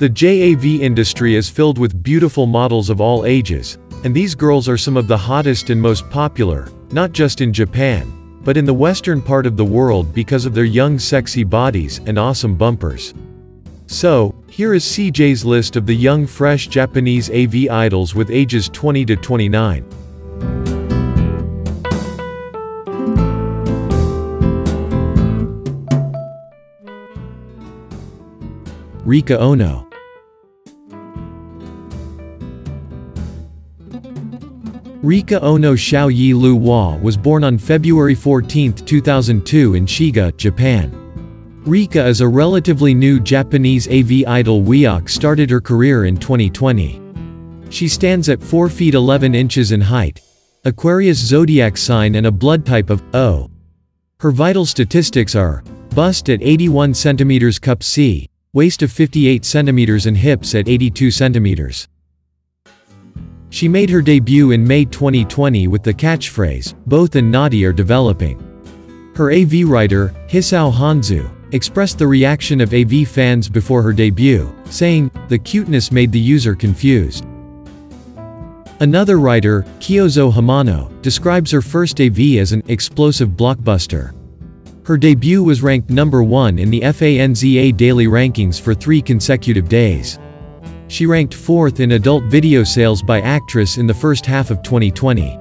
The JAV industry is filled with beautiful models of all ages, and these girls are some of the hottest and most popular, not just in Japan, but in the western part of the world because of their young sexy bodies and awesome bumpers. So, here is CJ's list of the young fresh Japanese AV idols with ages 20 to 29. Rikka Ono. Rikka Ono Xiaoyi Luwa was born on February 14, 2002 in Shiga, Japan. Rikka is a relatively new Japanese AV idol. Who started her career in 2020. She stands at 4 feet 11 inches in height, Aquarius zodiac sign and a blood type of O. Her vital statistics are bust at 81 centimeters cup C, waist of 58 centimeters and hips at 82 centimeters. She made her debut in May 2020 with the catchphrase, "Both and Naughty are developing." Her AV writer, Hisao Hanzu, expressed the reaction of AV fans before her debut, saying, "The cuteness made the user confused." Another writer, Kyozo Hamano, describes her first AV as an explosive blockbuster. Her debut was ranked number 1 in the FANZA daily rankings for 3 consecutive days. She ranked 4th in adult video sales by actress in the first half of 2020.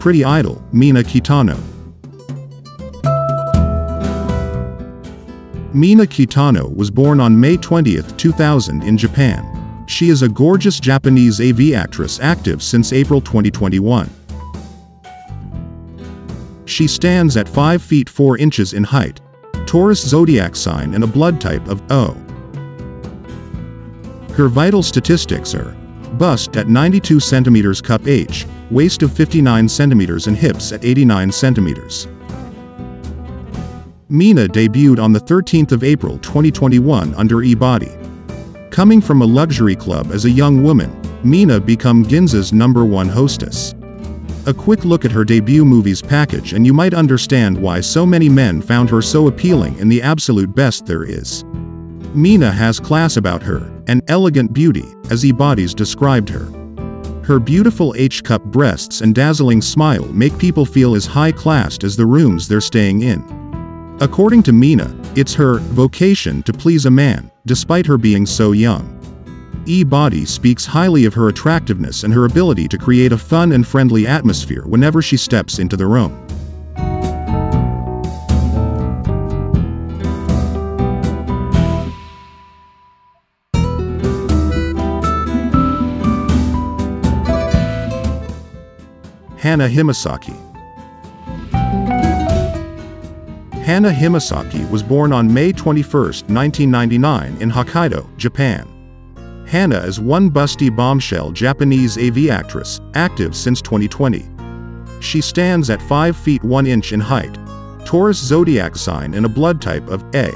Pretty idol, Mina Kitano. Mina Kitano was born on May 20, 2000 in Japan. She is a gorgeous Japanese AV actress active since April 2021. She stands at 5 feet 4 inches in height, Taurus zodiac sign and a blood type of O. Her vital statistics are bust at 92 centimeters cup H, waist of 59 centimeters and hips at 89 centimeters. Mina debuted on the 13th of April 2021 under Ebody. Coming from a luxury club as a young woman, Mina became Ginza's #1 hostess. A quick look at her debut movies package and you might understand why so many men found her so appealing and the absolute best there is. Mina has class about her, an elegant beauty, as Ebody's described her. Her beautiful H-cup breasts and dazzling smile make people feel as high-classed as the rooms they're staying in. According to Mina, it's her vocation to please a man, despite her being so young. Ebody speaks highly of her attractiveness and her ability to create a fun and friendly atmosphere whenever she steps into the room. Hana Himesaki. Hana Himesaki was born on May 21, 1999 in Hokkaido, Japan. Hana is one busty bombshell Japanese AV actress, active since 2020. She stands at 5 feet 1 inch in height, Taurus zodiac sign and a blood type of A.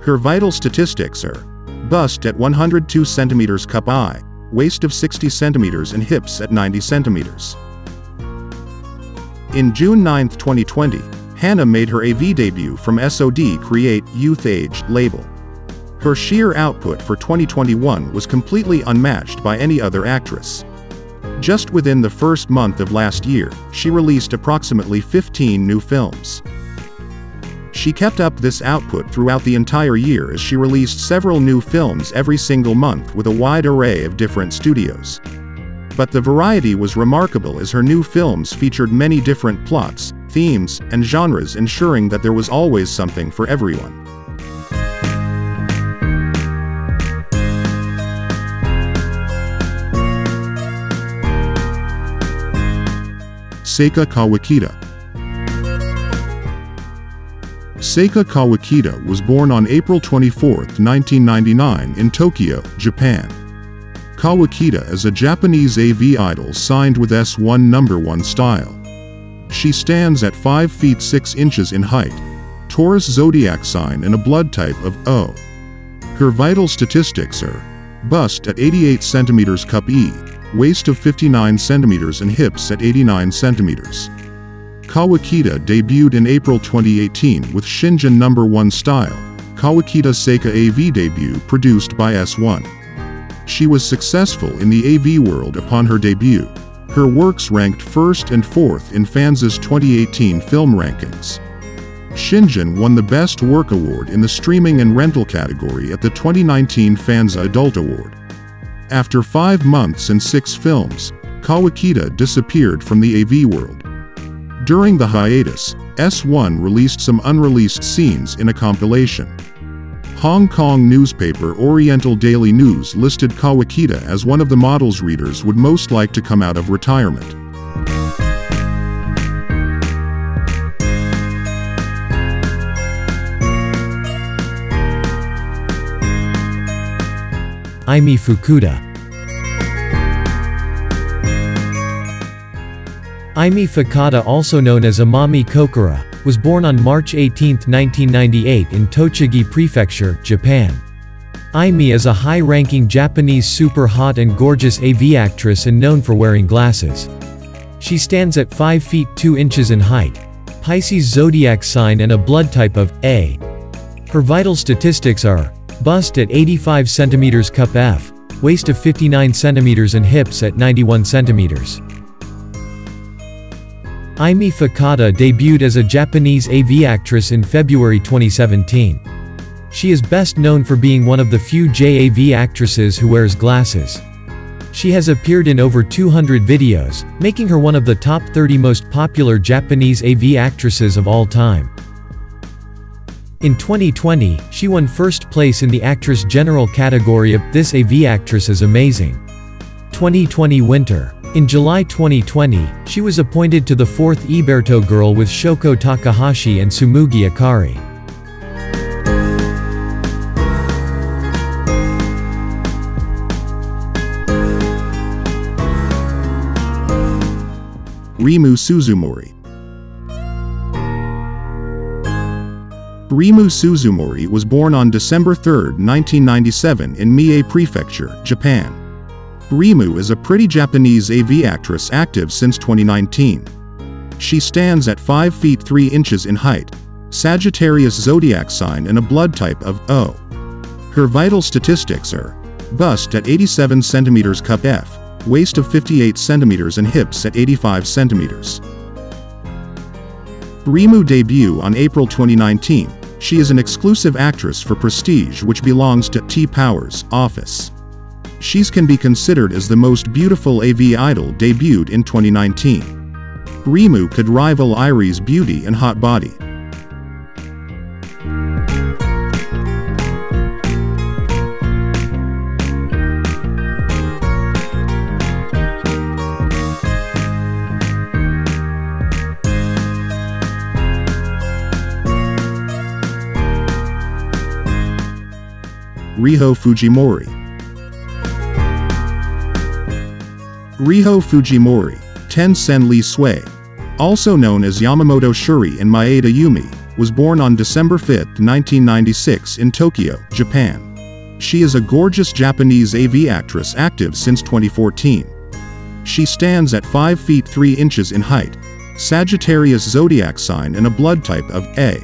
Her vital statistics are bust at 102 centimeters cup I, waist of 60 centimeters and hips at 90 centimeters. In June 9, 2020, Hana made her AV debut from SOD Create Youth Age label. Her sheer output for 2021 was completely unmatched by any other actress. Just within the first month of last year, she released approximately 15 new films. She kept up this output throughout the entire year as she released several new films every single month with a wide array of different studios. But the variety was remarkable as her new films featured many different plots, themes, and genres, ensuring that there was always something for everyone. Saika Kawakita. Saika Kawakita was born on April 24, 1999 in Tokyo, Japan. Kawakita is a Japanese AV idol signed with S1 No. 1 Style. She stands at 5 feet 6 inches in height, Taurus zodiac sign and a blood type of O. Her vital statistics are bust at 88 centimeters cup E, waist of 59 centimeters and hips at 89 centimeters. Kawakita debuted in April 2018 with Shinjin No. 1 Style, Kawakita Saika AV debut produced by S1. She was successful in the AV world upon her debut. Her works ranked 1st and 4th in FANZA's 2018 film rankings. Shinjin won the Best Work Award in the Streaming and Rental category at the 2019 FANZA Adult Award. After 5 months and 6 films, Kawakita disappeared from the AV world. During the hiatus, S1 released some unreleased scenes in a compilation. Hong Kong newspaper Oriental Daily News listed Kawakita as one of the models readers would most like to come out of retirement. Eimi Fukada. Eimi Fukada, also known as Amami Kokura, was born on March 18, 1998 in Tochigi Prefecture, Japan. Eimi is a high-ranking Japanese super hot and gorgeous AV actress and known for wearing glasses. She stands at 5 feet 2 inches in height, Pisces zodiac sign and a blood type of A. Her vital statistics are bust at 85 centimeters cup F, waist of 59 centimeters and hips at 91 centimeters. Eimi Fukada debuted as a Japanese AV actress in February 2017. She is best known for being one of the few JAV actresses who wears glasses. She has appeared in over 200 videos, making her one of the top 30 most popular Japanese AV actresses of all time. In 2020, she won first place in the Actress General category of This AV Actress is Amazing 2020 Winter. In July 2020, she was appointed to the 4th Eberto Girl with Shoko Takahashi and Sumugi Akari. Remu Suzumori. Remu Suzumori was born on December 3, 1997 in Mie Prefecture, Japan. Remu is a pretty Japanese AV actress active since 2019. She stands at 5 feet 3 inches in height, Sagittarius zodiac sign and a blood type of O. Her vital statistics are bust at 87 centimeters cup F, waist of 58 centimeters and hips at 85 centimeters. Remu debut on April 2019. She is an exclusive actress for Prestige, which belongs to T Powers office. She's can be considered as the most beautiful AV idol debuted in 2019. Remu could rival Irie's beauty and hot body. Riho Fujimori. Riho Fujimori, Tensen Lee Sui, also known as Yamamoto Shuri and Maeda Yumi, was born on December 5, 1996 in Tokyo, Japan. She is a gorgeous Japanese AV actress active since 2014. She stands at 5 feet 3 inches in height, Sagittarius zodiac sign and a blood type of A.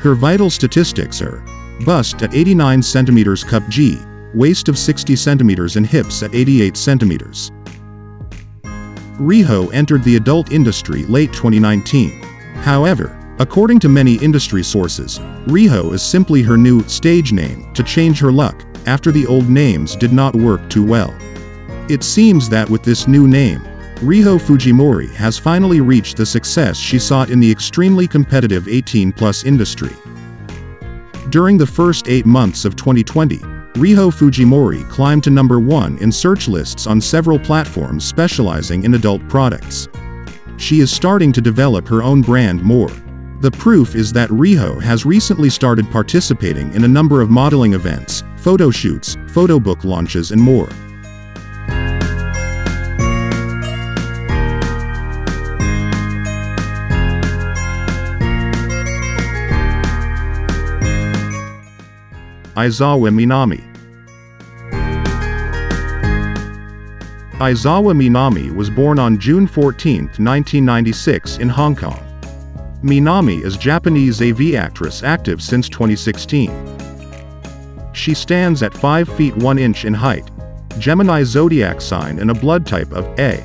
Her vital statistics are bust at 89 centimeters cup G, waist of 60 centimeters and hips at 88 centimeters. Riho entered the adult industry late 2019. However, according to many industry sources, Riho is simply her new stage name to change her luck after the old names did not work too well. It seems that with this new name, Riho Fujimori has finally reached the success she sought in the extremely competitive 18+ industry. During the first 8 months of 2020, Riho Fujimori climbed to No. 1 in search lists on several platforms specializing in adult products. She is starting to develop her own brand more. The proof is that Riho has recently started participating in a number of modeling events, photo shoots, photo book launches and more. Aizawa Minami. Aizawa Minami was born on June 14, 1996 in Hong Kong. Minami is Japanese AV actress active since 2016. She stands at 5 feet 1 inch in height, Gemini zodiac sign and a blood type of A.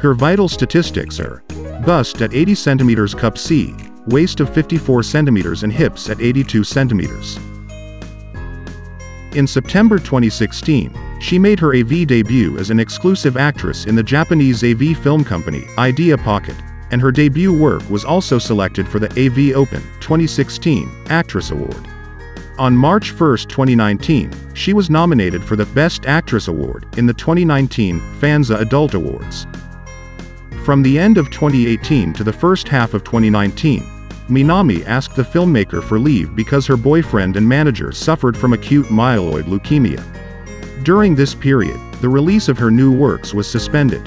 Her vital statistics are bust at 80 cm cup C, waist of 54 cm and hips at 82 cm. In September 2016, she made her AV debut as an exclusive actress in the Japanese AV film company, Idea Pocket, and her debut work was also selected for the AV Open 2016 Actress Award. On March 1, 2019, she was nominated for the Best Actress Award in the 2019 FANZA Adult Awards. From the end of 2018 to the first half of 2019, Minami asked the filmmaker for leave because her boyfriend and manager suffered from acute myeloid leukemia. During this period, the release of her new works was suspended.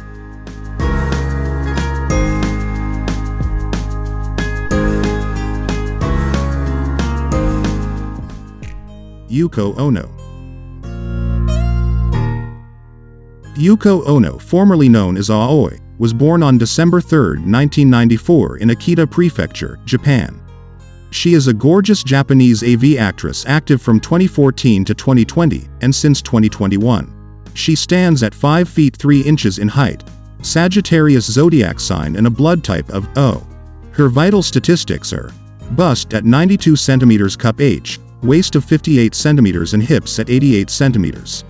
Yuko Ono. Yuko Ono, formerly known as Aoi, was born on December 3, 1994 in Akita Prefecture, Japan. She is a gorgeous Japanese AV actress active from 2014 to 2020, and since 2021. She stands at 5 feet 3 inches in height, Sagittarius zodiac sign and a blood type of O. Her vital statistics are bust at 92 cm cup H, waist of 58 cm and hips at 88 cm.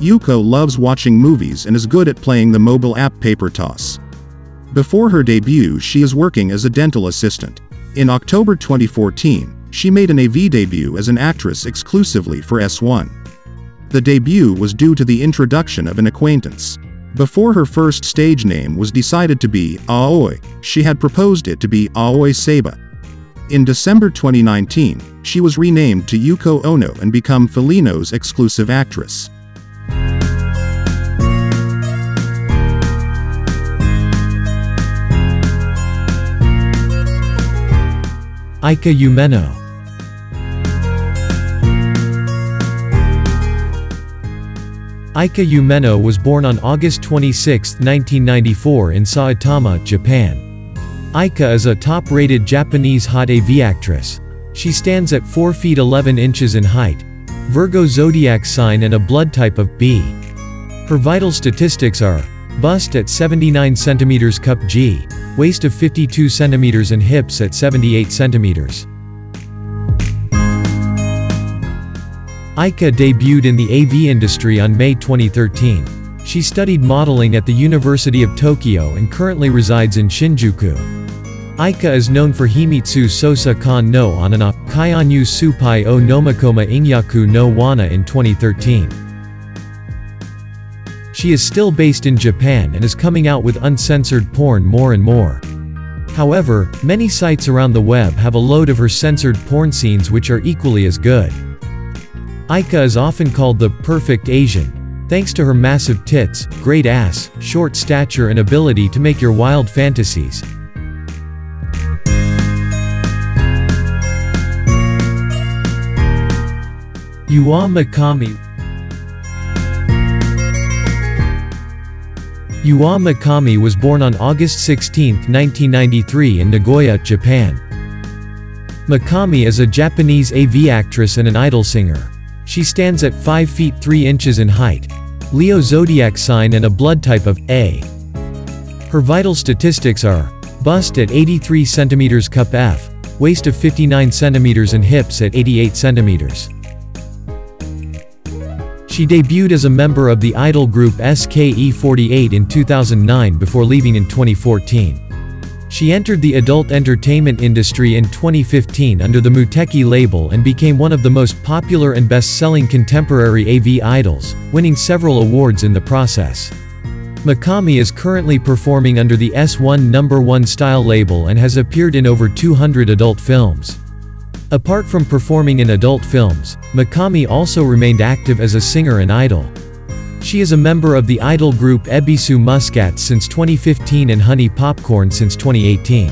Yuko loves watching movies and is good at playing the mobile app Paper Toss. Before her debut, she is working as a dental assistant. In October 2014, she made an AV debut as an actress exclusively for S1. The debut was due to the introduction of an acquaintance. Before her first stage name was decided to be Aoi, she had proposed it to be Aoi Seba. In December 2019, she was renamed to Yuko Ono and become Felino's exclusive actress. Aika Yumeno. Aika Yumeno was born on August 26, 1994 in Saitama, Japan. Aika is a top-rated Japanese hot AV actress. She stands at 4 feet 11 inches in height, Virgo zodiac sign and a blood type of B. Her vital statistics are bust at 79 cm cup G, waist of 52 cm and hips at 78 cm. Aika debuted in the AV industry on May 2013. She studied modeling at the University of Tokyo and currently resides in Shinjuku. Aika is known for Himitsu Sosa Kan no Anana, Kaianyu Supai o Nomikoma Ingyaku no Wana in 2013. She is still based in Japan and is coming out with uncensored porn more and more. However, many sites around the web have a load of her censored porn scenes which are equally as good. Aika is often called the perfect Asian, thanks to her massive tits, great ass, short stature and ability to make your wild fantasies. Yua Mikami. Yua Mikami was born on August 16, 1993 in Nagoya, Japan. Mikami is a Japanese AV actress and an idol singer. She stands at 5 feet 3 inches in height, Leo zodiac sign and a blood type of A. Her vital statistics are bust at 83 cm cup F, waist of 59 cm and hips at 88 cm. She debuted as a member of the idol group SKE48 in 2009 before leaving in 2014. She entered the adult entertainment industry in 2015 under the Muteki label and became one of the most popular and best-selling contemporary AV idols, winning several awards in the process. Mikami is currently performing under the S1 No. 1 Style label and has appeared in over 200 adult films. Apart from performing in adult films, Mikami also remained active as a singer and idol. She is a member of the idol group Ebisu Muscats since 2015 and Honey Popcorn since 2018.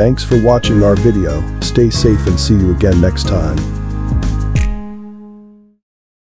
Thanks for watching our video, stay safe and see you again next time.